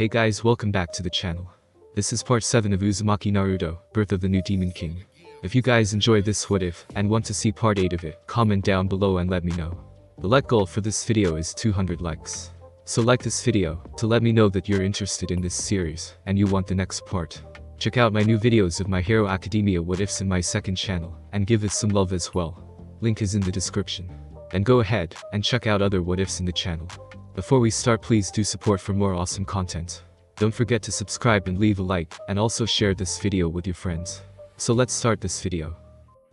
Hey guys, welcome back to the channel. This is part 7 of Uzumaki Naruto, Birth of the New Demon King. If you guys enjoyed this what if, and want to see part 8 of it, comment down below and let me know. The like goal for this video is 200 likes. So like this video, to let me know that you're interested in this series, and you want the next part. Check out my new videos of My Hero Academia what ifs in my second channel, and give it some love as well. Link is in the description. And go ahead, and check out other what ifs in the channel. Before we start, please do support for more awesome content. Don't forget to subscribe and leave a like, and also share this video with your friends. So let's start this video.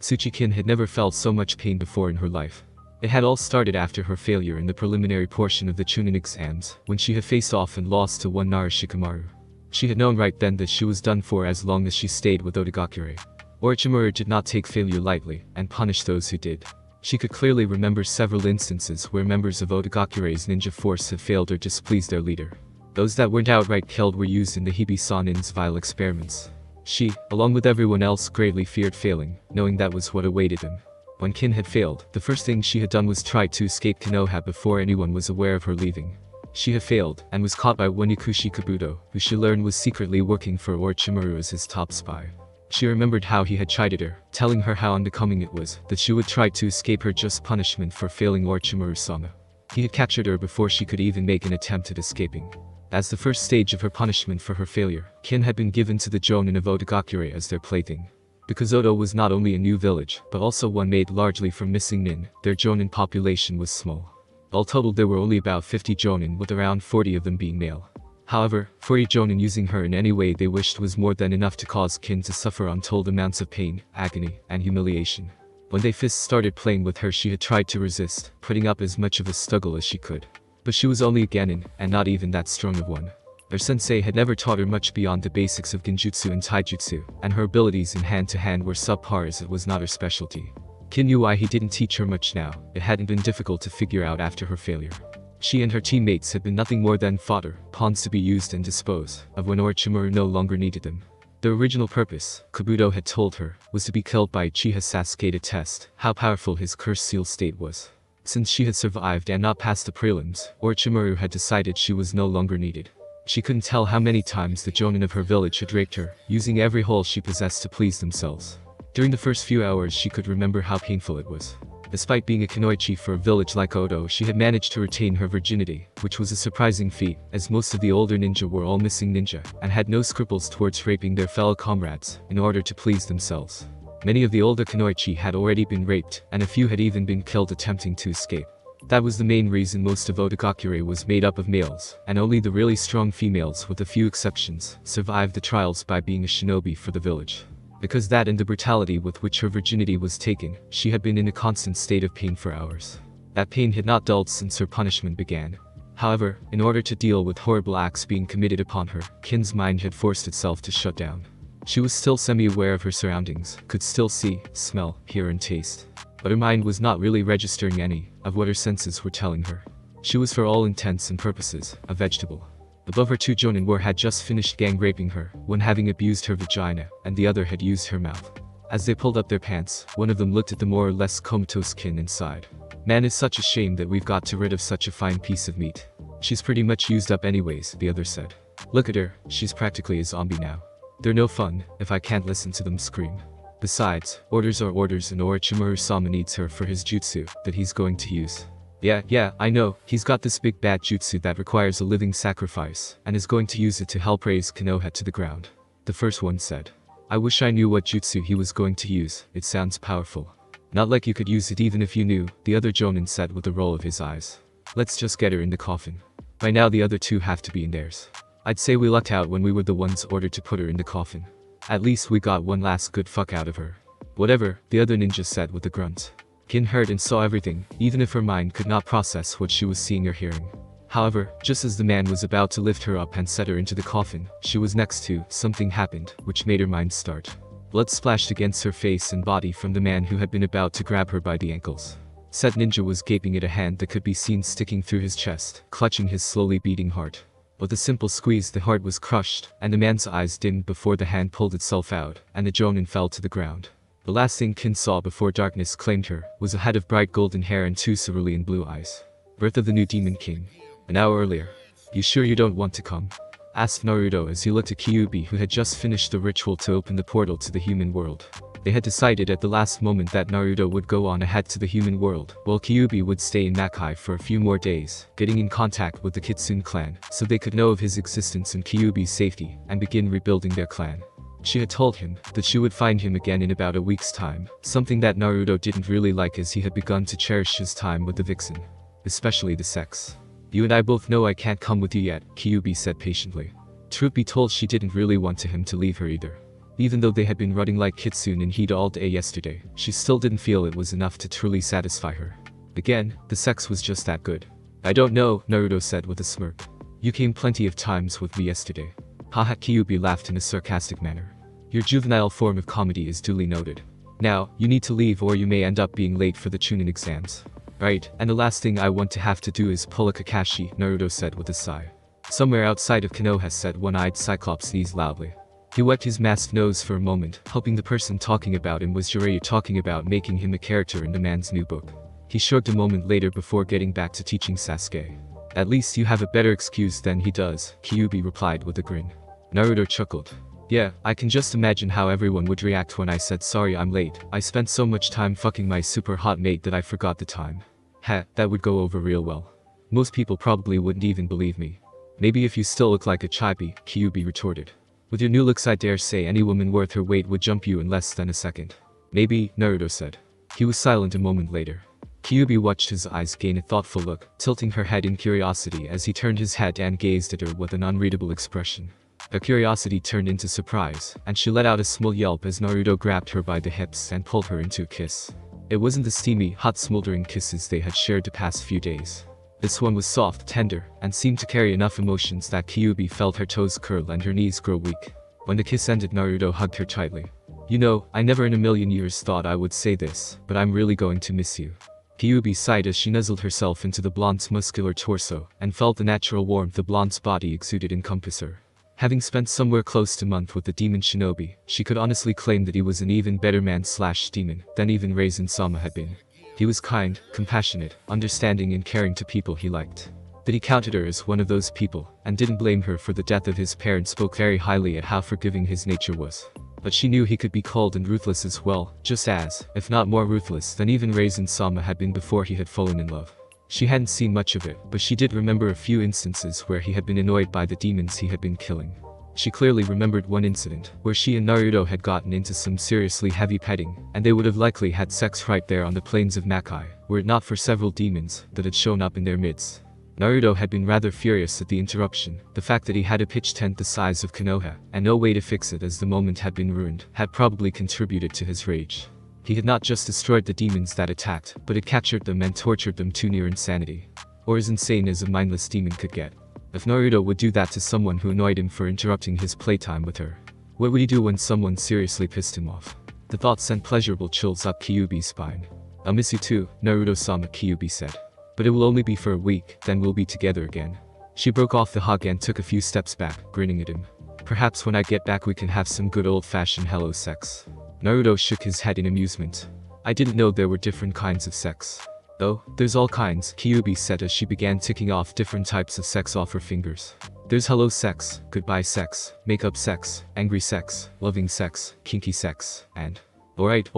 Tsuchikin had never felt so much pain before in her life. It had all started after her failure in the preliminary portion of the Chunin exams, when she had faced off and lost to one Nara Shikamaru. She had known right then that she was done for as long as she stayed with Otogakure. Orochimaru did not take failure lightly, and punished those who did. She could clearly remember several instances where members of Otogakure's ninja force had failed or displeased their leader. Those that weren't outright killed were used in the Hibi-san-in's vile experiments. She, along with everyone else, greatly feared failing, knowing that was what awaited them. When Kin had failed, the first thing she had done was try to escape Konoha before anyone was aware of her leaving. She had failed, and was caught by Wanikushi Kabuto, who she learned was secretly working for Orochimaru as his top spy. She remembered how he had chided her, telling her how unbecoming it was that she would try to escape her just punishment for failing Orochimaru-sama. He had captured her before she could even make an attempt at escaping. As the first stage of her punishment for her failure, Kin had been given to the Jonin of Otogakure as their plaything. Because Oto was not only a new village, but also one made largely from missing nin, their Jonin population was small. All totaled, there were only about 50 Jonin, with around 40 of them being male. However, 40 Jonin using her in any way they wished was more than enough to cause Kin to suffer untold amounts of pain, agony, and humiliation. When they fists started playing with her, she had tried to resist, putting up as much of a struggle as she could. But she was only a genin, and not even that strong of one. Their sensei had never taught her much beyond the basics of genjutsu and taijutsu, and her abilities in hand-to-hand were subpar as it was not her specialty. Kin knew why he didn't teach her much now. It hadn't been difficult to figure out after her failure. She and her teammates had been nothing more than fodder, pawns to be used and disposed of when Orochimaru no longer needed them. Their original purpose, Kabuto had told her, was to be killed by Uchiha Sasuke to test how powerful his cursed seal state was. Since she had survived and not passed the prelims, Orochimaru had decided she was no longer needed. She couldn't tell how many times the Jonin of her village had raped her, using every hole she possessed to please themselves. During the first few hours, she could remember how painful it was. Despite being a kunoichi for a village like Odo, she had managed to retain her virginity, which was a surprising feat, as most of the older ninja were all missing ninja, and had no scruples towards raping their fellow comrades, in order to please themselves. Many of the older kunoichi had already been raped, and a few had even been killed attempting to escape. That was the main reason most of Otogakure was made up of males, and only the really strong females, with a few exceptions, survived the trials by being a shinobi for the village. Because that and the brutality with which her virginity was taken, she had been in a constant state of pain for hours. That pain had not dulled since her punishment began. However, in order to deal with horrible acts being committed upon her, Kin's mind had forced itself to shut down. She was still semi-aware of her surroundings, could still see, smell, hear and taste. But her mind was not really registering any of what her senses were telling her. She was, for all intents and purposes, a vegetable. Above her, two Jonin were had just finished gang raping her, one having abused her vagina, and the other had used her mouth. As they pulled up their pants, one of them looked at the more or less comatose Kin and sighed. Man, is such a shame that we've got to rid of such a fine piece of meat. She's pretty much used up anyways, the other said. Look at her, she's practically a zombie now. They're no fun, if I can't listen to them scream. Besides, orders are orders, and Orochimaru-sama needs her for his jutsu that he's going to use. Yeah, I know, he's got this big bad jutsu that requires a living sacrifice, and is going to use it to help raise Konoha to the ground. The first one said. I wish I knew what jutsu he was going to use, it sounds powerful. Not like you could use it even if you knew, the other Jonin said with a roll of his eyes. Let's just get her in the coffin. By now the other two have to be in theirs. I'd say we lucked out when we were the ones ordered to put her in the coffin. At least we got one last good fuck out of her. Whatever, the other ninja said with a grunt. Kin heard and saw everything, even if her mind could not process what she was seeing or hearing. However, just as the man was about to lift her up and set her into the coffin she was next to, something happened, which made her mind start. Blood splashed against her face and body from the man who had been about to grab her by the ankles. Said ninja was gaping at a hand that could be seen sticking through his chest, clutching his slowly beating heart. With a simple squeeze the heart was crushed, and the man's eyes dimmed before the hand pulled itself out, and the Jonin fell to the ground. The last thing Kin saw before darkness claimed her was a head of bright golden hair and two cerulean blue eyes. Birth of the New Demon King. An hour earlier. You sure you don't want to come? asked Naruto as he looked at Kyuubi, who had just finished the ritual to open the portal to the human world. They had decided at the last moment that Naruto would go on ahead to the human world, while Kyuubi would stay in Makai for a few more days, getting in contact with the Kitsune clan, so they could know of his existence and Kyuubi's safety, and begin rebuilding their clan. She had told him that she would find him again in about a week's time, something that Naruto didn't really like as he had begun to cherish his time with the vixen. Especially the sex. "You and I both know I can't come with you yet," Kyuubi said patiently. Truth be told, she didn't really want him to leave her either. Even though they had been running like Kitsune and Hida all day yesterday, she still didn't feel it was enough to truly satisfy her. Again, the sex was just that good. "I don't know," Naruto said with a smirk. "You came plenty of times with me yesterday." Haha, Kyuubi laughed in a sarcastic manner. "Your juvenile form of comedy is duly noted. Now, you need to leave or you may end up being late for the Chunin exams." "Right, and the last thing I want to have to do is pull a Kakashi," Naruto said with a sigh. Somewhere outside of Konoha, said one-eyed Cyclops sneezed loudly. He wet his masked nose for a moment, hoping the person talking about him was Jiraiya talking about making him a character in the man's new book. He shrugged a moment later before getting back to teaching Sasuke. "At least you have a better excuse than he does," Kyuubi replied with a grin. Naruto chuckled. "Yeah, I can just imagine how everyone would react when I said sorry I'm late, I spent so much time fucking my super hot mate that I forgot the time. Ha, that would go over real well. Most people probably wouldn't even believe me." "Maybe if you still look like a chibi," Kyuubi retorted. "With your new looks I dare say any woman worth her weight would jump you in less than a second." "Maybe," Naruto said. He was silent a moment later. Kyuubi watched his eyes gain a thoughtful look, tilting her head in curiosity as he turned his head and gazed at her with an unreadable expression. Her curiosity turned into surprise, and she let out a small yelp as Naruto grabbed her by the hips and pulled her into a kiss. It wasn't the steamy, hot smoldering kisses they had shared the past few days. This one was soft, tender, and seemed to carry enough emotions that Kyuubi felt her toes curl and her knees grow weak. When the kiss ended, Naruto hugged her tightly. "You know, I never in a million years thought I would say this, but I'm really going to miss you." Kyuubi sighed as she nuzzled herself into the blonde's muscular torso, and felt the natural warmth the blonde's body exuded encompass her. Having spent somewhere close to a month with the demon shinobi, she could honestly claim that he was an even better man/demon than even Raizen-sama had been. He was kind, compassionate, understanding and caring to people he liked. That he counted her as one of those people, and didn't blame her for the death of his parents, spoke very highly at how forgiving his nature was. But she knew he could be cold and ruthless as well, just as, if not more ruthless than even Raizen-sama had been before he had fallen in love. She hadn't seen much of it, but she did remember a few instances where he had been annoyed by the demons he had been killing. She clearly remembered one incident, where she and Naruto had gotten into some seriously heavy petting, and they would have likely had sex right there on the plains of Makai, were it not for several demons that had shown up in their midst. Naruto had been rather furious at the interruption, the fact that he had a pitch tent the size of Konoha, and no way to fix it as the moment had been ruined, had probably contributed to his rage. He had not just destroyed the demons that attacked, but had captured them and tortured them to near insanity. Or as insane as a mindless demon could get. If Naruto would do that to someone who annoyed him for interrupting his playtime with her, what would he do when someone seriously pissed him off? The thought sent pleasurable chills up Kyuubi's spine. "I'll miss you too, Naruto-sama," Kyuubi said. "But it will only be for a week, then we'll be together again." She broke off the hug and took a few steps back, grinning at him. "Perhaps when I get back we can have some good old-fashioned hello sex." Naruto shook his head in amusement. "I didn't know there were different kinds of sex." "Oh, there's all kinds," Kyuubi said as she began ticking off different types of sex off her fingers. "There's hello sex, goodbye sex, makeup sex, angry sex, loving sex, kinky sex, and..." Alright,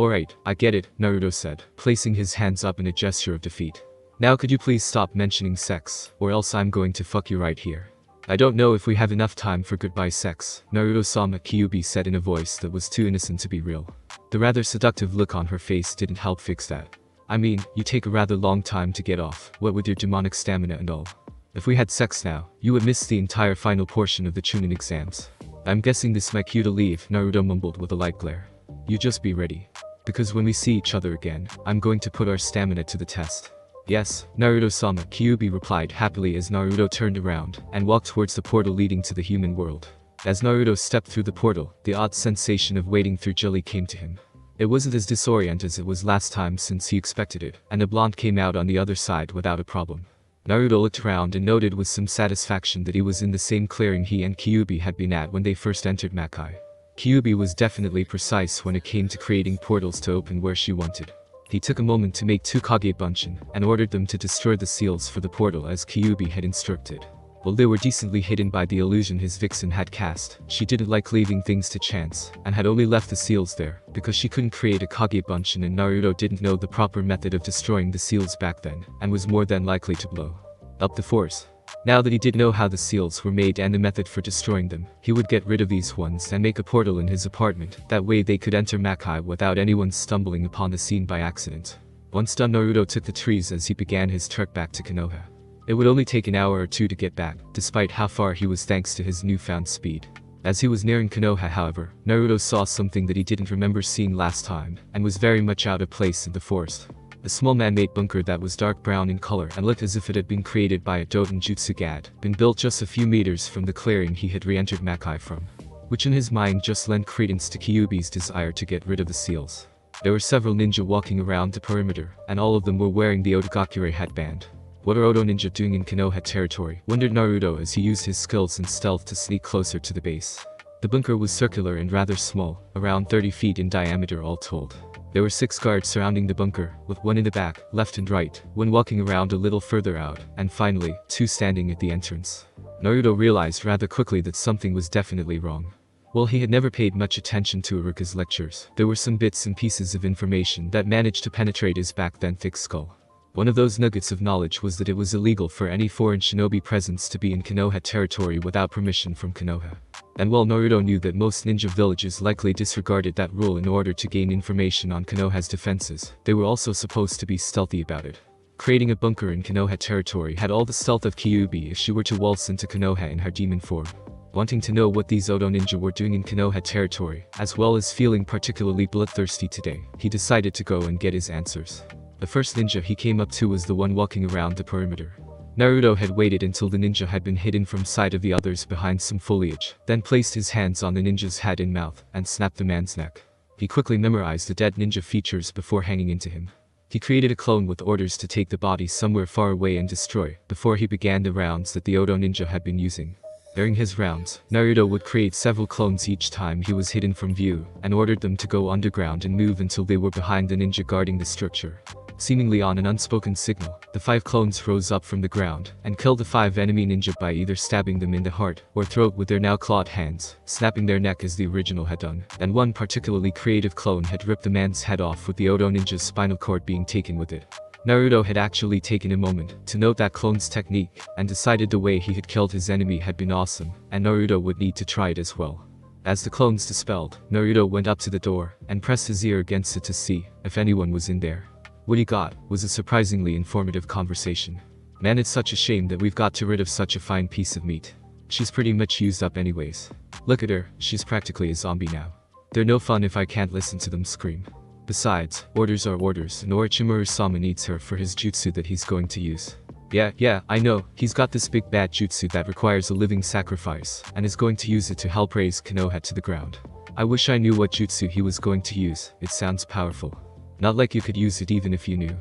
I get it," Naruto said, placing his hands up in a gesture of defeat. "Now could you please stop mentioning sex, or else I'm going to fuck you right here." "I don't know if we have enough time for goodbye sex," Naruto-sama, Kyuubi said in a voice that was too innocent to be real. The rather seductive look on her face didn't help fix that. "I mean, you take a rather long time to get off, what with your demonic stamina and all. If we had sex now, you would miss the entire final portion of the Chunin exams." "I'm guessing this my cue to leave," Naruto mumbled with a light glare. "You just be ready. Because when we see each other again, I'm going to put our stamina to the test." "Yes, Naruto-sama," Kyuubi replied happily as Naruto turned around and walked towards the portal leading to the human world. As Naruto stepped through the portal, the odd sensation of wading through jelly came to him. It wasn't as disorienting as it was last time since he expected it, and a blonde came out on the other side without a problem. Naruto looked around and noted with some satisfaction that he was in the same clearing he and Kyuubi had been at when they first entered Makai. Kyuubi was definitely precise when it came to creating portals to open where she wanted. He took a moment to make two Kage Bunshin, and ordered them to destroy the seals for the portal as Kyuubi had instructed. While they were decently hidden by the illusion his vixen had cast, she didn't like leaving things to chance, and had only left the seals there, because she couldn't create a Kage Bunshin and Naruto didn't know the proper method of destroying the seals back then, and was more than likely to blow up the force. Now that he did know how the seals were made and the method for destroying them, he would get rid of these ones and make a portal in his apartment, that way they could enter Makai without anyone stumbling upon the scene by accident. Once done, Naruto took the trees as he began his trek back to Konoha. It would only take an hour or two to get back, despite how far he was thanks to his newfound speed. As he was nearing Konoha however, Naruto saw something that he didn't remember seeing last time, and was very much out of place in the forest. A small man-made bunker that was dark brown in color and looked as if it had been created by a doujinshi god, been built just a few meters from the clearing he had re-entered Makai from. Which in his mind just lent credence to Kyuubi's desire to get rid of the seals. There were several ninja walking around the perimeter, and all of them were wearing the Otogakure headband. What are Odo Ninja doing in Konoha territory? Wondered Naruto as he used his skills and stealth to sneak closer to the base. The bunker was circular and rather small, around 30 feet in diameter all told. There were 6 guards surrounding the bunker, with one in the back, left and right, one walking around a little further out, and finally, 2 standing at the entrance. Naruto realized rather quickly that something was definitely wrong. While he had never paid much attention to Uraka's lectures, there were some bits and pieces of information that managed to penetrate his back then thick skull. One of those nuggets of knowledge was that it was illegal for any foreign shinobi presence to be in Konoha territory without permission from Konoha. And while Naruto knew that most ninja villages likely disregarded that rule in order to gain information on Konoha's defenses, they were also supposed to be stealthy about it. Creating a bunker in Konoha territory had all the stealth of Kyuubi if she were to waltz into Konoha in her demon form. Wanting to know what these Odo ninja were doing in Konoha territory, as well as feeling particularly bloodthirsty today, he decided to go and get his answers. The first ninja he came up to was the one walking around the perimeter. Naruto had waited until the ninja had been hidden from sight of the others behind some foliage, then placed his hands on the ninja's head and mouth, and snapped the man's neck. He quickly memorized the dead ninja features before hanging into him. He created a clone with orders to take the body somewhere far away and destroy, before he began the rounds that the Odo ninja had been using. During his rounds, Naruto would create several clones each time he was hidden from view, and ordered them to go underground and move until they were behind the ninja guarding the structure. Seemingly on an unspoken signal, the 5 clones rose up from the ground, and killed the 5 enemy ninja by either stabbing them in the heart or throat with their now clawed hands, snapping their neck as the original had done, and one particularly creative clone had ripped the man's head off with the Odo ninja's spinal cord being taken with it. Naruto had actually taken a moment to note that clone's technique, and decided the way he had killed his enemy had been awesome, and Naruto would need to try it as well. As the clones dispelled, Naruto went up to the door, and pressed his ear against it to see if anyone was in there. What he got was a surprisingly informative conversation. Man, it's such a shame that we've got rid of such a fine piece of meat. She's pretty much used up anyways. Look at her, she's practically a zombie now. They're no fun if I can't listen to them scream. Besides, orders are orders and Orochimaru-sama needs her for his jutsu that he's going to use. Yeah, I know, he's got this big bad jutsu that requires a living sacrifice, and is going to use it to help raise Konoha to the ground. I wish I knew what jutsu he was going to use, it sounds powerful. Not like you could use it even if you knew.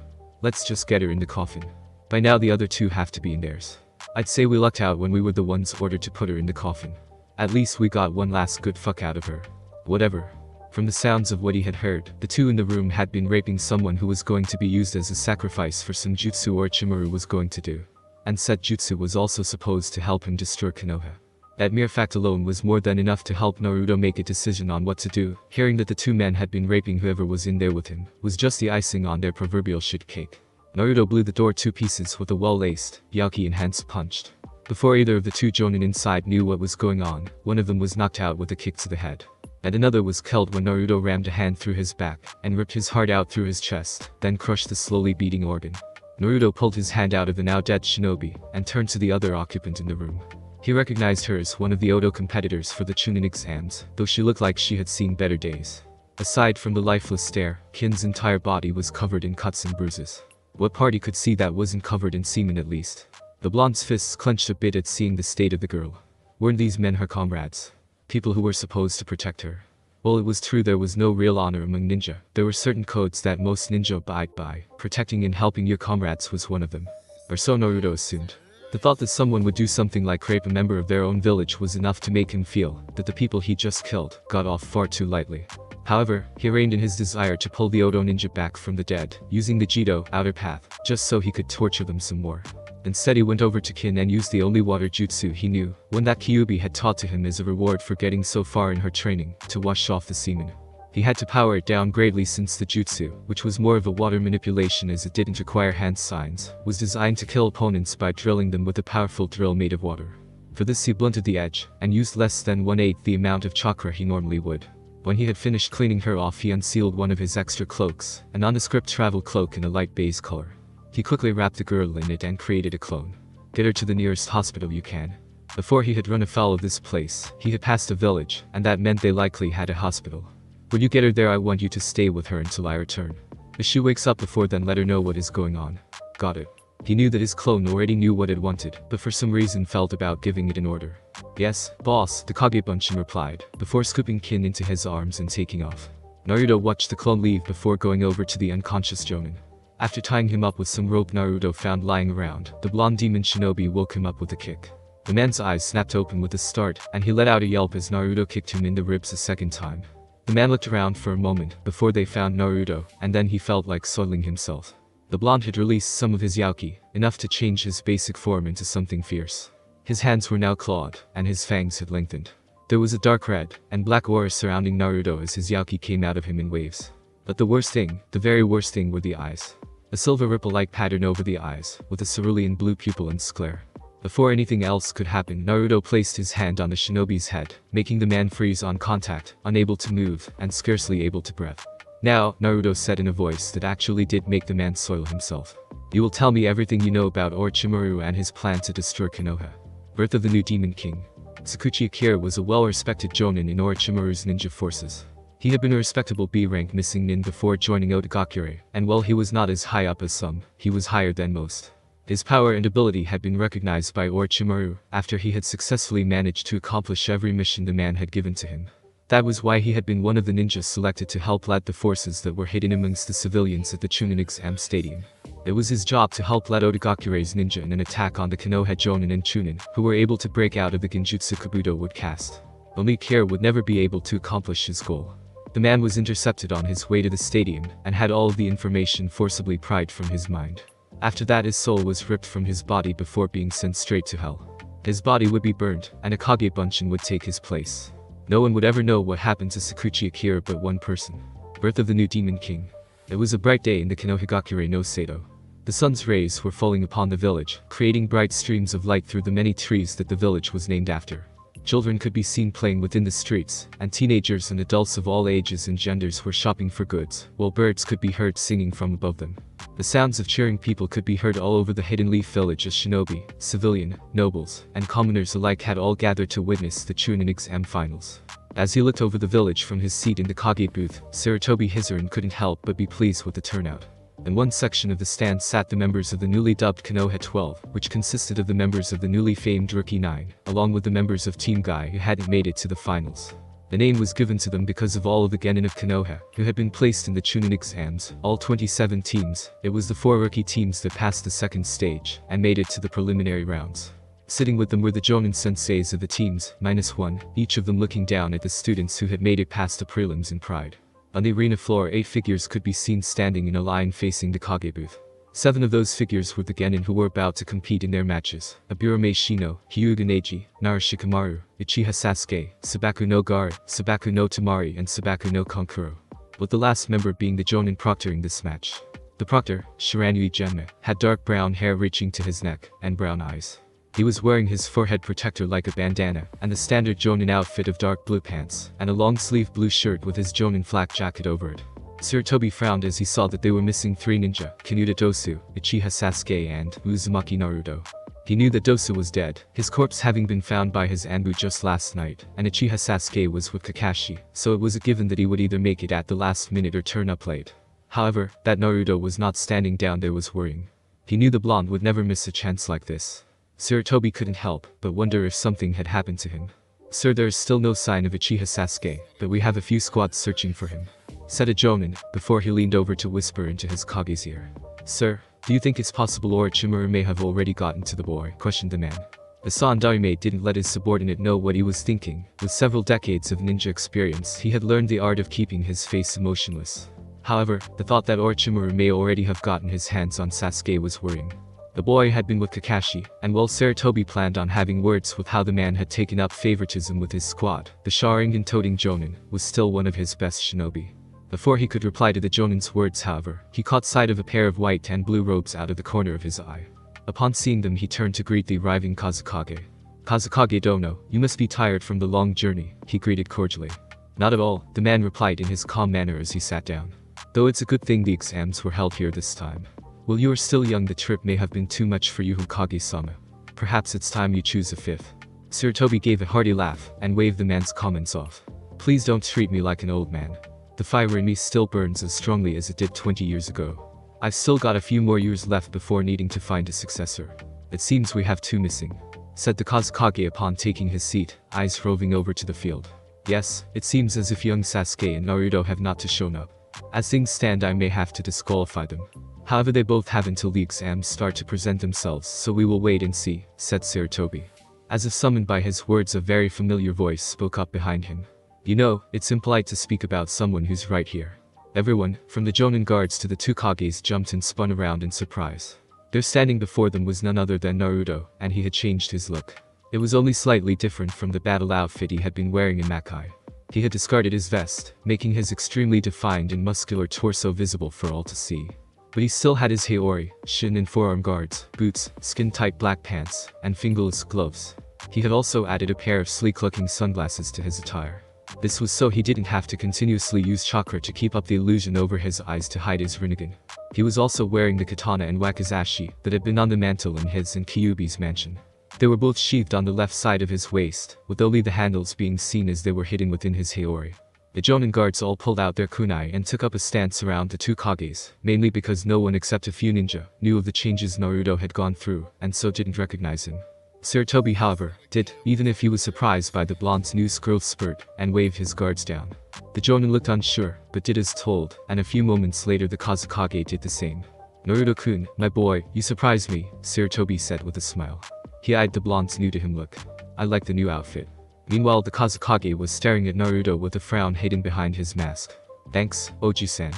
Let's just get her in the coffin. By now the other two have to be in theirs. I'd say we lucked out when we were the ones ordered to put her in the coffin. At least we got one last good fuck out of her. Whatever. From the sounds of what he had heard, the two in the room had been raping someone who was going to be used as a sacrifice for some jutsu Orochimaru was going to do. And said jutsu was also supposed to help him destroy Konoha. That mere fact alone was more than enough to help Naruto make a decision on what to do. Hearing that the two men had been raping whoever was in there with him, was just the icing on their proverbial shit cake. Naruto blew the door 2 pieces with a well-laced, yaki enhanced punch. Before either of the 2 jonin inside knew what was going on, one of them was knocked out with a kick to the head. And another was killed when Naruto rammed a hand through his back, and ripped his heart out through his chest, then crushed the slowly beating organ. Naruto pulled his hand out of the now dead shinobi, and turned to the other occupant in the room. He recognized her as one of the Odo competitors for the Chunin exams, though she looked like she had seen better days. Aside from the lifeless stare, Kin's entire body was covered in cuts and bruises. What party could see that wasn't covered in semen at least? The blonde's fists clenched a bit at seeing the state of the girl. Weren't these men her comrades? People who were supposed to protect her? While it was true there was no real honor among ninja, there were certain codes that most ninja abide by. Protecting and helping your comrades was one of them. Or so Naruto assumed. The thought that someone would do something like rape a member of their own village was enough to make him feel that the people he just killed got off far too lightly. However, he reined in his desire to pull the Odo ninja back from the dead, using the Jito outer path, just so he could torture them some more. and said he went over to Kin and used the only water jutsu he knew, one that Kyuubi had taught to him as a reward for getting so far in her training, to wash off the semen. He had to power it down greatly since the jutsu, which was more of a water manipulation as it didn't require hand signs, was designed to kill opponents by drilling them with a powerful drill made of water. For this he blunted the edge, and used less than 1/8 the amount of chakra he normally would. When he had finished cleaning her off, he unsealed one of his extra cloaks, an nondescript travel cloak in a light beige color. He quickly wrapped the girl in it and created a clone. Get her to the nearest hospital you can. Before he had run afoul of this place, he had passed a village, and that meant they likely had a hospital. When you get her there, I want you to stay with her until I return. If she wakes up before then, let her know what is going on. Got it. He knew that his clone already knew what it wanted, but for some reason felt about giving it an order. Yes, boss, the Kagebunshin replied, before scooping Kin into his arms and taking off. Naruto watched the clone leave before going over to the unconscious Jonin. After tying him up with some rope Naruto found lying around, the blonde demon shinobi woke him up with a kick. The man's eyes snapped open with a start, and he let out a yelp as Naruto kicked him in the ribs a second time. The man looked around for a moment before they found Naruto, and then he felt like soiling himself. The blonde had released some of his Yaoki, enough to change his basic form into something fierce. His hands were now clawed, and his fangs had lengthened. There was a dark red and black aura surrounding Naruto as his Yaoki came out of him in waves. But the worst thing, the very worst thing, were the eyes. A silver ripple-like pattern over the eyes, with a cerulean blue pupil and sclera. Before anything else could happen, Naruto placed his hand on the shinobi's head, making the man freeze on contact, unable to move, and scarcely able to breathe. Now, Naruto said in a voice that actually did make the man soil himself. You will tell me everything you know about Orochimaru and his plan to destroy Konoha. Birth of the New Demon King. Sakuchi Akira was a well-respected jonin in Orochimaru's ninja forces. He had been a respectable B-rank missing nin before joining Otogakure, and while he was not as high up as some, he was higher than most. His power and ability had been recognized by Orochimaru after he had successfully managed to accomplish every mission the man had given to him. That was why he had been one of the ninjas selected to help lead the forces that were hidden amongst the civilians at the Chunin Exam Stadium. It was his job to help lead Otogakure's ninja in an attack on the Konoha Jonin and Chunin, who were able to break out of the Genjutsu Kabuto would cast. Only Kira would never be able to accomplish his goal. The man was intercepted on his way to the stadium, and had all of the information forcibly pried from his mind. After that, his soul was ripped from his body before being sent straight to hell. His body would be burned, and a Kagebunshin would take his place. No one would ever know what happened to Sakuchi Akira but one person. Birth of the New Demon King. It was a bright day in the Konohagakure no Sado. The sun's rays were falling upon the village, creating bright streams of light through the many trees that the village was named after. Children could be seen playing within the streets, and teenagers and adults of all ages and genders were shopping for goods, while birds could be heard singing from above them. The sounds of cheering people could be heard all over the Hidden Leaf village as shinobi, civilian, nobles, and commoners alike had all gathered to witness the Chunin exam finals. As he looked over the village from his seat in the Kage booth, Saratobi Hizurin couldn't help but be pleased with the turnout. In one section of the stand sat the members of the newly dubbed Konoha 12, which consisted of the members of the newly famed Rookie 9, along with the members of Team Guy who hadn't made it to the finals. The name was given to them because of all of the Genin of Konoha, who had been placed in the Chunin exams, all 27 teams. It was the 4 rookie teams that passed the second stage, and made it to the preliminary rounds. Sitting with them were the Jonin senseis of the teams, minus one, each of them looking down at the students who had made it past the prelims in pride. On the arena floor 8 figures could be seen standing in a line facing the Kage booth. 7 of those figures were the Genin who were about to compete in their matches: Aburame Shino, Hyuga Neji, Nara Shikamaru, Uchiha Sasuke, Sabaku no Gaara, Sabaku no Temari and Sabaku no Konkuro. With the last member being the Jonin proctoring this match. The proctor, Shiranui Genma, had dark brown hair reaching to his neck, and brown eyes. He was wearing his forehead protector like a bandana, and the standard Jonin outfit of dark blue pants, and a long-sleeved blue shirt with his Jonin flak jacket over it. Saratobi frowned as he saw that they were missing 3 ninja, Kinuta Dosu, Uchiha Sasuke and Uzumaki Naruto. He knew that Dosu was dead, his corpse having been found by his Anbu just last night, and Uchiha Sasuke was with Kakashi, so it was a given that he would either make it at the last minute or turn up late. However, that Naruto was not standing down there was worrying. He knew the blonde would never miss a chance like this. Saratobi couldn't help but wonder if something had happened to him. Sir, there is still no sign of Uchiha Sasuke, but we have a few squads searching for him, said a Jonin, before he leaned over to whisper into his Kage's ear. Sir, do you think it's possible Orochimaru may have already gotten to the boy? Questioned the man. The Sandarime didn't let his subordinate know what he was thinking. With several decades of ninja experience, he had learned the art of keeping his face emotionless. However, the thought that Orochimaru may already have gotten his hands on Sasuke was worrying. The boy had been with Kakashi, and while Sarutobi planned on having words with how the man had taken up favoritism with his squad, the Sharingan-toting Jonin was still one of his best shinobi. Before he could reply to the Jonin's words, however, he caught sight of a pair of white and blue robes out of the corner of his eye. Upon seeing them, he turned to greet the arriving Kazekage. "Kazekage-dono, you must be tired from the long journey," he greeted cordially. "Not at all," the man replied in his calm manner as he sat down. "Though it's a good thing the exams were held here this time. While you are still young, the trip may have been too much for you, Hokage-sama. Perhaps it's time you choose a fifth." Sarutobi gave a hearty laugh and waved the man's comments off. "Please don't treat me like an old man. The fire in me still burns as strongly as it did 20 years ago. I've still got a few more years left before needing to find a successor. It seems we have two missing," said the Kazekage upon taking his seat, eyes roving over to the field. "Yes, it seems as if young Sasuke and Naruto have not shown up. As things stand, I may have to disqualify them. However, they both have until the exams start to present themselves, so we will wait and see," said Sarutobi. As if summoned by his words, a very familiar voice spoke up behind him. "You know, it's impolite to speak about someone who's right here." Everyone, from the Jonin guards to the two Kages, jumped and spun around in surprise. There, standing before them, was none other than Naruto, and he had changed his look. It was only slightly different from the battle outfit he had been wearing in Makai. He had discarded his vest, making his extremely defined and muscular torso visible for all to see. But he still had his Hiyori, shin and forearm guards, boots, skin-tight black pants, and fingerless gloves. He had also added a pair of sleek-looking sunglasses to his attire. This was so he didn't have to continuously use chakra to keep up the illusion over his eyes to hide his rinnegan. He was also wearing the katana and wakizashi that had been on the mantle in his and Kyuubi's mansion. They were both sheathed on the left side of his waist, with only the handles being seen as they were hidden within his Hiyori. The Jonin guards all pulled out their kunai and took up a stance around the two Kages, mainly because no one except a few ninja knew of the changes Naruto had gone through, and so didn't recognize him. Sarutobi, however, did, even if he was surprised by the blonde's new growth spurt, and waved his guards down. The Jonin looked unsure, but did as told, and a few moments later the Kazekage did the same. "Naruto-kun, my boy, you surprised me," Sarutobi said with a smile. He eyed the blonde's new-to-him look. "I like the new outfit." Meanwhile, the Kazekage was staring at Naruto with a frown hidden behind his mask. "Thanks, Oji-san,"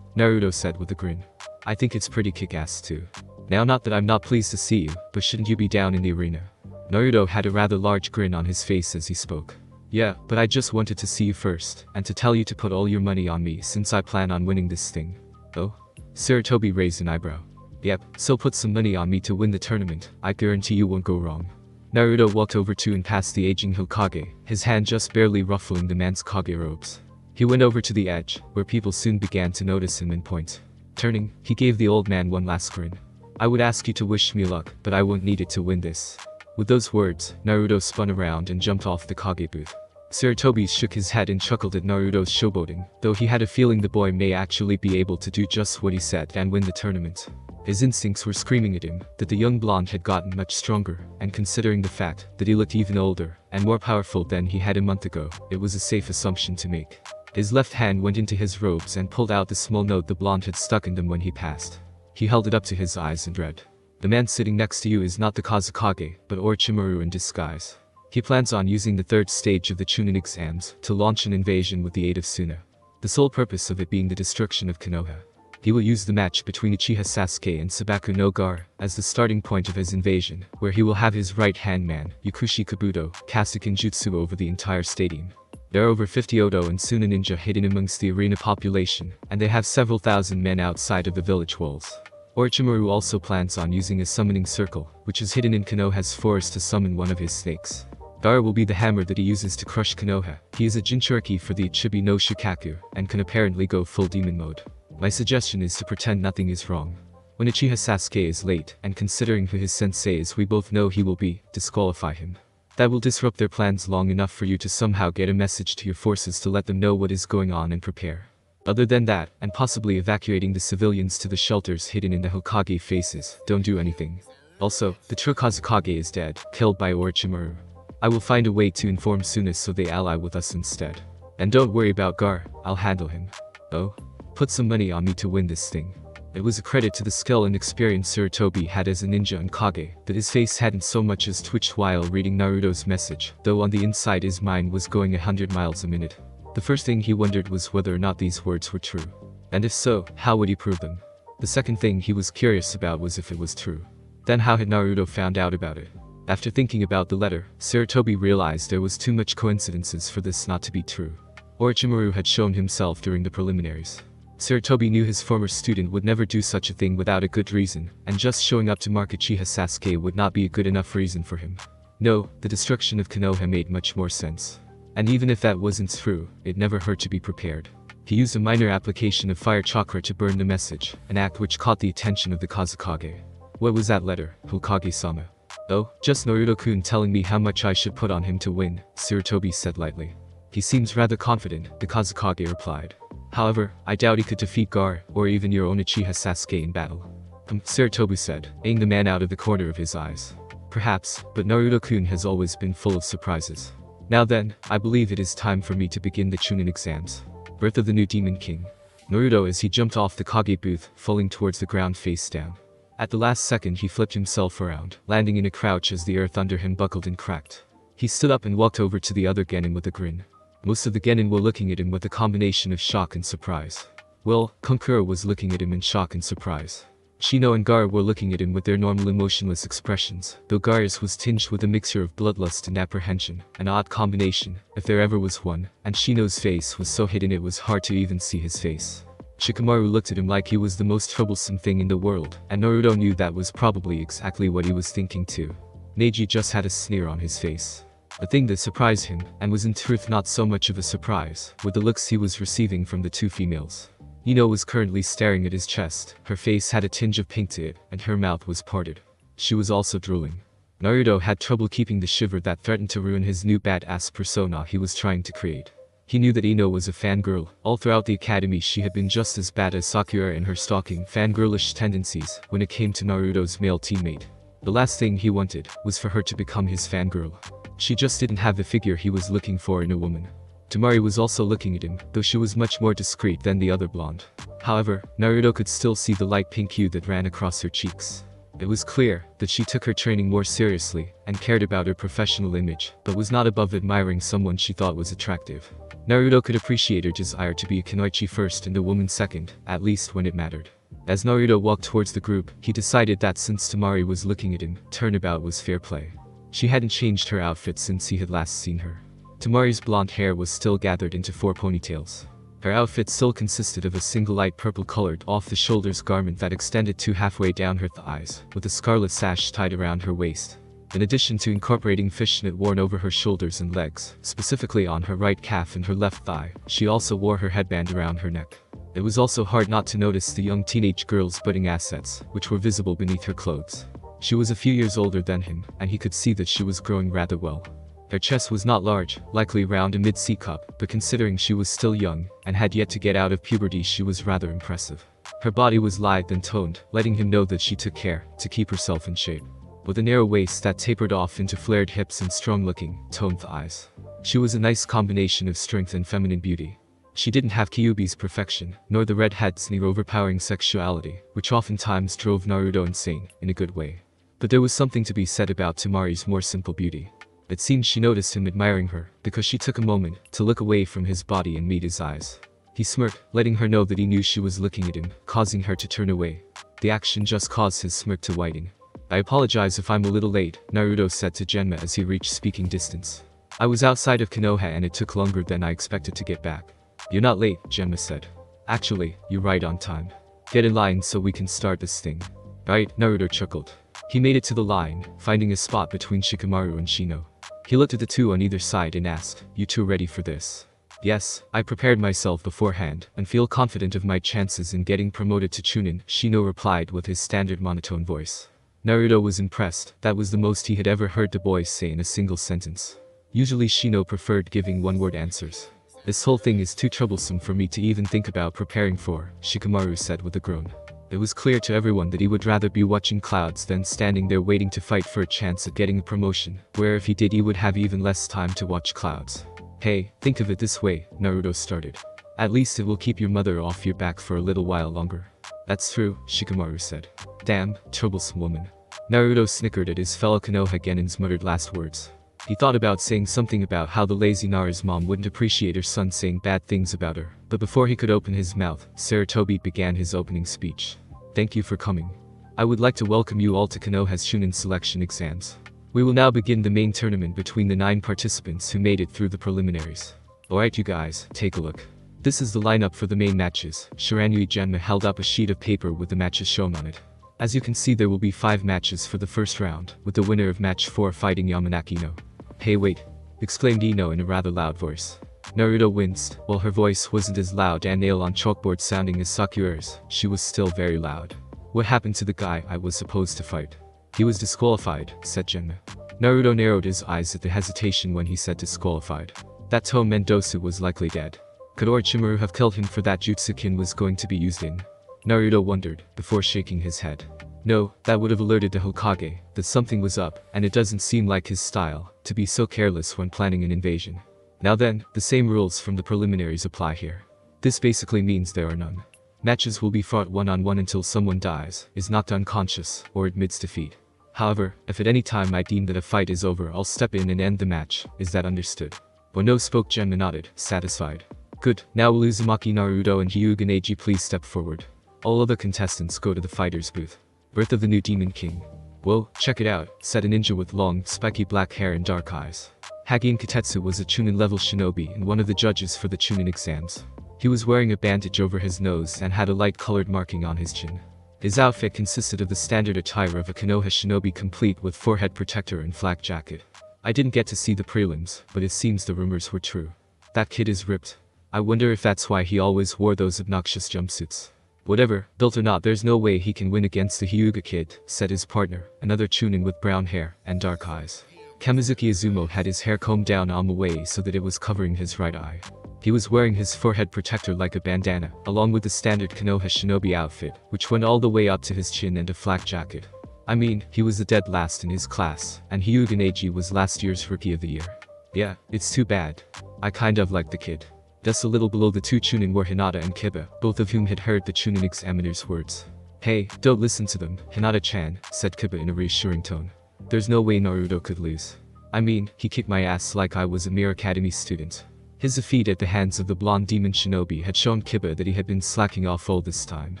Naruto said with a grin. "I think it's pretty kick-ass too. Now, not that I'm not pleased to see you, but shouldn't you be down in the arena?" Naruto had a rather large grin on his face as he spoke. "Yeah, but I just wanted to see you first, and to tell you to put all your money on me since I plan on winning this thing." "Oh?" Sarutobi raised an eyebrow. "Yep, so put some money on me to win the tournament. I guarantee you won't go wrong." Naruto walked over to and past the aging Hokage, his hand just barely ruffling the man's Kage robes. He went over to the edge, where people soon began to notice him and point. Turning, he gave the old man one last grin. "I would ask you to wish me luck, but I won't need it to win this." With those words, Naruto spun around and jumped off the Kage booth. Sarutobi shook his head and chuckled at Naruto's showboating, though he had a feeling the boy may actually be able to do just what he said and win the tournament. His instincts were screaming at him that the young blonde had gotten much stronger, and considering the fact that he looked even older and more powerful than he had a month ago, it was a safe assumption to make. His left hand went into his robes and pulled out the small note the blonde had stuck in them when he passed. He held it up to his eyes and read, "The man sitting next to you is not the Kazekage, but Orochimaru in disguise. He plans on using the third stage of the Chunin exams to launch an invasion with the aid of Suna. The sole purpose of it being the destruction of Konoha. He will use the match between Uchiha Sasuke and Sabaku no Gaara as the starting point of his invasion, where he will have his right-hand man, Wanikushi Kabuto, cast a Genjutsu over the entire stadium. There are over 50 Odo and Suna ninja hidden amongst the arena population, and they have several thousand men outside of the village walls. Orochimaru also plans on using a summoning circle, which is hidden in Konoha's forest, to summon one of his snakes. Gaara will be the hammer that he uses to crush Konoha. He is a Jinchuriki for the Ichibi no Shukaku, and can apparently go full demon mode. My suggestion is to pretend nothing is wrong. When Uchiha Sasuke is late, and considering who his sensei is, we both know he will be, disqualify him. That will disrupt their plans long enough for you to somehow get a message to your forces to let them know what is going on and prepare. Other than that, and possibly evacuating the civilians to the shelters hidden in the Hokage faces, don't do anything. Also, the true Kazekage is dead, killed by Orochimaru. I will find a way to inform Suna so they ally with us instead. And don't worry about Gaara, I'll handle him." "Oh? Put some money on me to win this thing." It was a credit to the skill and experience Sarutobi had as a ninja and Kage that his face hadn't so much as twitched while reading Naruto's message, though on the inside his mind was going 100 miles a minute. The first thing he wondered was whether or not these words were true. And if so, how would he prove them? The second thing he was curious about was if it was true. Then how had Naruto found out about it? After thinking about the letter, Sarutobi realized there was too much coincidences for this not to be true. Orochimaru had shown himself during the preliminaries. Sarutobi knew his former student would never do such a thing without a good reason, and just showing up to mark Uchiha Sasuke would not be a good enough reason for him. No, the destruction of Konoha made much more sense. And even if that wasn't true, it never hurt to be prepared. He used a minor application of fire chakra to burn the message, an act which caught the attention of the Kazekage. What was that letter, Hokage-sama? Oh, just Naruto-kun telling me how much I should put on him to win, Sarutobi said lightly. He seems rather confident, the Kazekage replied. However, I doubt he could defeat Gaara, or even your own Uchiha Sasuke in battle. Sarutobi said, eyeing the man out of the corner of his eyes. Perhaps, but Naruto-kun has always been full of surprises. Now then, I believe it is time for me to begin the Chunin exams. Birth of the New Demon King. Naruto as he jumped off the Kage booth, falling towards the ground face down. At the last second he flipped himself around, landing in a crouch as the earth under him buckled and cracked. He stood up and walked over to the other Genin with a grin. Most of the Genin were looking at him with a combination of shock and surprise. Well, Konkura was looking at him in shock and surprise. Shino and Gaara were looking at him with their normal emotionless expressions, though Gaara's was tinged with a mixture of bloodlust and apprehension, an odd combination, if there ever was one, and Shino's face was so hidden it was hard to even see his face. Shikamaru looked at him like he was the most troublesome thing in the world, and Naruto knew that was probably exactly what he was thinking too. Neji just had a sneer on his face. The thing that surprised him, and was in truth not so much of a surprise, were the looks he was receiving from the two females. Ino was currently staring at his chest, her face had a tinge of pink to it, and her mouth was parted. She was also drooling. Naruto had trouble keeping the shiver that threatened to ruin his new badass persona he was trying to create. He knew that Ino was a fangirl, all throughout the academy she had been just as bad as Sakura in her stalking fangirlish tendencies when it came to Naruto's male teammate. The last thing he wanted was for her to become his fangirl. She just didn't have the figure he was looking for in a woman. Temari was also looking at him, though she was much more discreet than the other blonde. However, Naruto could still see the light pink hue that ran across her cheeks. It was clear that she took her training more seriously and cared about her professional image, but was not above admiring someone she thought was attractive. Naruto could appreciate her desire to be a kunoichi first and a woman second, at least when it mattered. As Naruto walked towards the group, he decided that since Temari was looking at him, turnabout was fair play. She hadn't changed her outfit since he had last seen her. Temari's blonde hair was still gathered into four ponytails. Her outfit still consisted of a single light purple-colored off-the-shoulders garment that extended to halfway down her thighs, with a scarlet sash tied around her waist. In addition to incorporating fishnet worn over her shoulders and legs, specifically on her right calf and her left thigh, she also wore her headband around her neck. It was also hard not to notice the young teenage girl's budding assets, which were visible beneath her clothes. She was a few years older than him, and he could see that she was growing rather well. Her chest was not large, likely round a mid-C cup, but considering she was still young, and had yet to get out of puberty she was rather impressive. Her body was lithe and toned, letting him know that she took care to keep herself in shape. With a narrow waist that tapered off into flared hips and strong-looking, toned thighs. She was a nice combination of strength and feminine beauty. She didn't have Kyuubi's perfection, nor the redhead's near overpowering sexuality, which oftentimes drove Naruto insane, in a good way. But there was something to be said about Temari's more simple beauty. It seemed she noticed him admiring her, because she took a moment to look away from his body and meet his eyes. He smirked, letting her know that he knew she was looking at him, causing her to turn away. The action just caused his smirk to widen. I apologize if I'm a little late, Naruto said to Genma as he reached speaking distance. I was outside of Konoha and it took longer than I expected to get back. You're not late, Genma said. Actually, you're right on time. Get in line so we can start this thing. Right, Naruto chuckled. He made it to the line, finding a spot between Shikamaru and Shino. He looked at the two on either side and asked, "You two ready for this?" "Yes, I prepared myself beforehand, and feel confident of my chances in getting promoted to Chunin," Shino replied with his standard monotone voice. Naruto was impressed, that was the most he had ever heard the boy say in a single sentence. Usually Shino preferred giving one-word answers. "This whole thing is too troublesome for me to even think about preparing for," Shikamaru said with a groan. It was clear to everyone that he would rather be watching clouds than standing there waiting to fight for a chance at getting a promotion, where if he did he would have even less time to watch clouds. "Hey, think of it this way," Naruto started. "At least it will keep your mother off your back for a little while longer." "That's true," Shikamaru said. "Damn, troublesome woman." Naruto snickered at his fellow Konoha Genin's muttered last words. He thought about saying something about how the lazy Nara's mom wouldn't appreciate her son saying bad things about her, but before he could open his mouth, Sarutobi began his opening speech. "Thank you for coming. I I would like to welcome you all to Konoha's Chunin Selection Exams. We will now begin the main tournament between the 9 participants who made it through the preliminaries. Alright you guys, take a look. This is the lineup for the main matches. Shiranui Genma held up a sheet of paper with the matches shown on it. As you can see, there will be 5 matches for the first round, with the winner of match 4 fighting Yamanaka Ino. "Hey wait!" exclaimed Ino in a rather loud voice. Naruto winced. While her voice wasn't as loud and nail on chalkboard sounding as Sakura's, she was still very loud. "What happened to the guy I was supposed to fight?" "He was disqualified," said Genma. Naruto narrowed his eyes at the hesitation when he said disqualified. That tone meant Dosu was likely dead. Could Orochimaru have killed him for that Jutsukin was going to be used in? Naruto wondered, before shaking his head. No, that would have alerted the Hokage that something was up, and it doesn't seem like his style to be so careless when planning an invasion. Now then, the same rules from the preliminaries apply here. This basically means there are none. Matches will be fought one-on-one until someone dies, is knocked unconscious, or admits defeat. However, if at any time I deem that a fight is over, I'll step in and end the match. Is that understood? Bono spoke. Genma nodded, satisfied. Good. Now will Uzumaki Naruto and Hyuga Neji please step forward. All other contestants go to the fighter's booth. Birth of the New Demon King. Whoa, check it out, said a ninja with long, spiky black hair and dark eyes. Hagi Katetsu was a Chunin-level shinobi and one of the judges for the Chunin exams. He was wearing a bandage over his nose and had a light-colored marking on his chin. His outfit consisted of the standard attire of a Konoha shinobi, complete with forehead protector and flak jacket. I didn't get to see the prelims, but it seems the rumors were true. That kid is ripped. I wonder if that's why he always wore those obnoxious jumpsuits. Whatever, built or not, there's no way he can win against the Hyuga kid, said his partner, another Chunin with brown hair and dark eyes. Kamizuki Izumo had his hair combed down on the way so that it was covering his right eye. He was wearing his forehead protector like a bandana, along with the standard Konoha shinobi outfit, which went all the way up to his chin, and a flak jacket. I mean, he was the dead last in his class, and Hyuga Neji was last year's Rookie of the Year. Yeah, it's too bad. I kind of like the kid. Just a little below the two Chunin were Hinata and Kiba, both of whom had heard the Chunin examiner's words. Hey, don't listen to them, Hinata-chan, said Kiba in a reassuring tone. There's no way Naruto could lose. I mean, he kicked my ass like I was a mere academy student. His defeat at the hands of the blonde demon shinobi had shown Kiba that he had been slacking off all this time.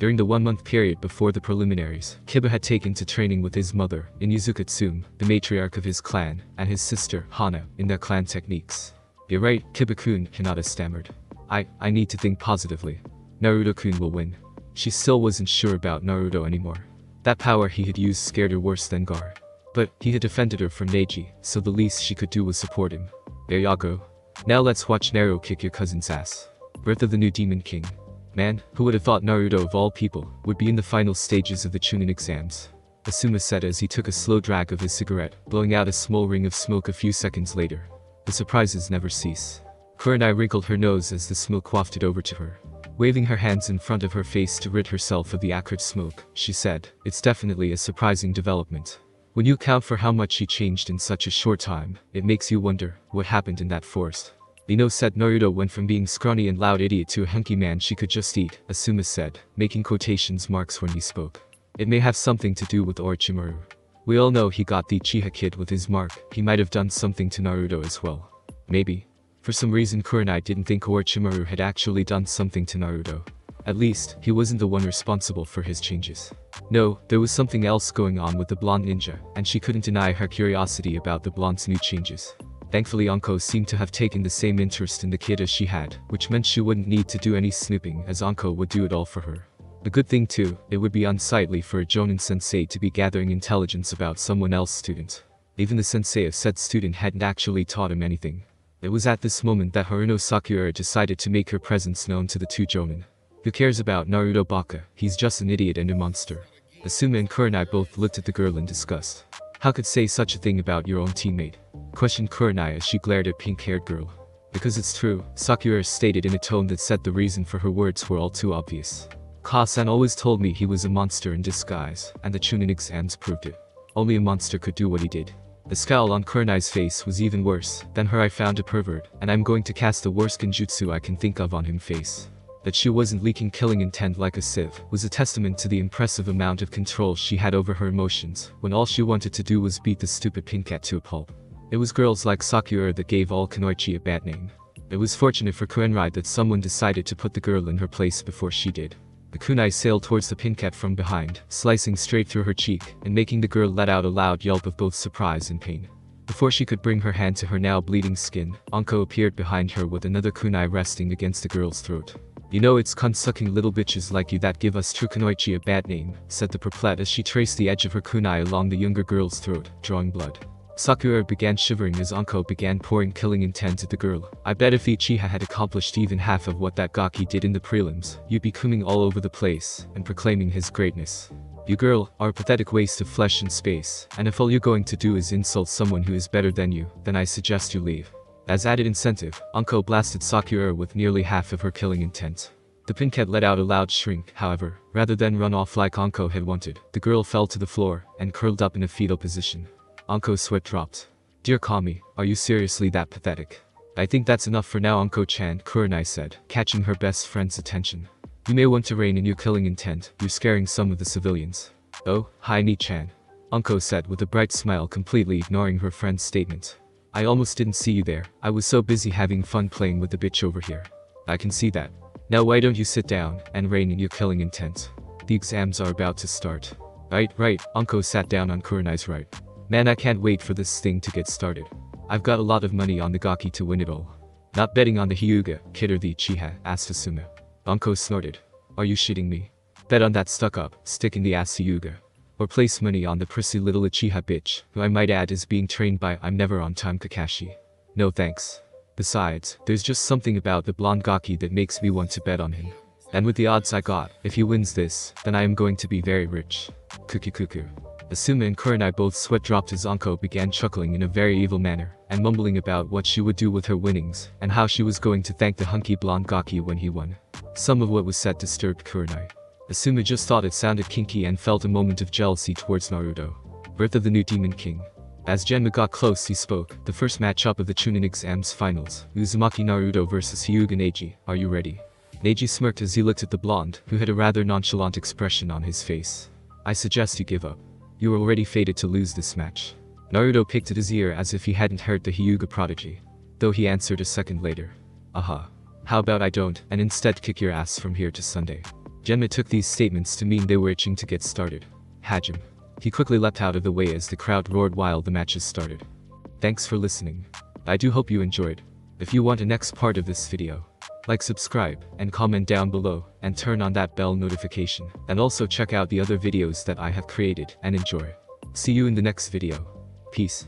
During the 1-month period before the preliminaries, Kiba had taken to training with his mother, Inuzuka Tsume, the matriarch of his clan, and his sister, Hana, in their clan techniques. "You're right, Kiba-kun," Hinata stammered. I need to think positively. Naruto-kun will win. She still wasn't sure about Naruto anymore. That power he had used scared her worse than Gaara. But he had defended her from Neji, so the least she could do was support him. There ya go. Now let's watch Naruto kick your cousin's ass. Birth of the New Demon King. Man, who would have thought Naruto of all people would be in the final stages of the Chunin exams? Asuma said as he took a slow drag of his cigarette, blowing out a small ring of smoke a few seconds later. The surprises never cease. Kurenai wrinkled her nose as the smoke wafted over to her. Waving her hands in front of her face to rid herself of the acrid smoke, she said, "It's definitely a surprising development. When you account for how much he changed in such a short time, it makes you wonder what happened in that forest." Ino said Naruto went from being scrawny and loud idiot to a hunky man she could just eat, Asuma said, making quotations marks when he spoke. It may have something to do with Orochimaru. We all know he got the Uchiha kid with his mark. He might have done something to Naruto as well. Maybe. For some reason Kurenai didn't think Orochimaru had actually done something to Naruto. At least, he wasn't the one responsible for his changes. No, there was something else going on with the blonde ninja, and she couldn't deny her curiosity about the blonde's new changes. Thankfully Anko seemed to have taken the same interest in the kid as she had, which meant she wouldn't need to do any snooping as Anko would do it all for her. A good thing too, it would be unsightly for a Jonin sensei to be gathering intelligence about someone else's student. Even the sensei of said student hadn't actually taught him anything. It was at this moment that Haruno Sakura decided to make her presence known to the two Jonin. Who cares about Naruto Baka, he's just an idiot and a monster. Asuma and Kurenai both looked at the girl in disgust. How could say such a thing about your own teammate? Questioned Kurenai as she glared at pink-haired girl. Because it's true, Sakura stated in a tone that said the reason for her words were all too obvious. Ka-san always told me he was a monster in disguise, and the Chunin exams proved it. Only a monster could do what he did. The scowl on Kurenai's face was even worse than her "I found a pervert, and I'm going to cast the worst genjutsu I can think of on him" face. That she wasn't leaking killing intent like a sieve was a testament to the impressive amount of control she had over her emotions, when all she wanted to do was beat the stupid pink cat to a pulp. It was girls like Sakura that gave all Kunoichi a bad name. It was fortunate for Kurenai that someone decided to put the girl in her place before she did. The kunai sailed towards the pincap from behind, slicing straight through her cheek, and making the girl let out a loud yelp of both surprise and pain. Before she could bring her hand to her now bleeding skin, Anko appeared behind her with another kunai resting against the girl's throat. "You know it's cunt-sucking little bitches like you that give us true Kunoichi a bad name," said the perplet as she traced the edge of her kunai along the younger girl's throat, drawing blood. Sakura began shivering as Anko began pouring killing intent at the girl. "I bet if Uchiha had accomplished even half of what that Gaki did in the prelims, you'd be coming all over the place and proclaiming his greatness. You girl are a pathetic waste of flesh and space, and if all you're going to do is insult someone who is better than you, then I suggest you leave." As added incentive, Anko blasted Sakura with nearly half of her killing intent. The pincat let out a loud shriek, however. Rather than run off like Anko had wanted, the girl fell to the floor and curled up in a fetal position. Anko's sweat dropped. "Dear Kami, are you seriously that pathetic? I think that's enough for now, Anko-chan," Kurenai said, catching her best friend's attention. "You may want to rein in your killing intent, you're scaring some of the civilians." "Oh, Haini-chan," Anko said with a bright smile, completely ignoring her friend's statement. "I almost didn't see you there, I was so busy having fun playing with the bitch over here." "I can see that. Now why don't you sit down and rein in your killing intent? The exams are about to start." Right, Anko sat down on Kurenai's right. "Man, I can't wait for this thing to get started. I've got a lot of money on the Gaki to win it all." "Not betting on the Hyuga, kid, or the Uchiha?" asked Asuma. Anko snorted. "Are you shitting me? Bet on that stuck-up, stick-in-the-ass Hyuga? Or place money on the prissy little Uchiha bitch, who I might add is being trained by I'm never on time Kakashi? No thanks. Besides, there's just something about the blonde Gaki that makes me want to bet on him. And with the odds I got, if he wins this, then I am going to be very rich. Kukukuku." Asuma and Kurenai both sweat dropped as Anko began chuckling in a very evil manner, and mumbling about what she would do with her winnings, and how she was going to thank the hunky blonde Gaki when he won. Some of what was said disturbed Kurenai. Asuma just thought it sounded kinky and felt a moment of jealousy towards Naruto. Birth of the New Demon King. As Genma got close he spoke, "The first matchup of the Chunin Exams finals, Uzumaki Naruto vs Hyuga Neji, are you ready?" Neji smirked as he looked at the blonde, who had a rather nonchalant expression on his face. "I suggest you give up. You are already fated to lose this match." Naruto picked at his ear as if he hadn't heard the Hyuga prodigy. Though he answered a second later. "Aha. How about I don't, and instead kick your ass from here to Sunday?" Genma took these statements to mean they were itching to get started. Hajime. He quickly leapt out of the way as the crowd roared while the matches started. Thanks for listening. I do hope you enjoyed. If you want the next part of this video, like, subscribe, and comment down below, and turn on that bell notification, and also check out the other videos that I have created, and enjoy. See you in the next video. Peace.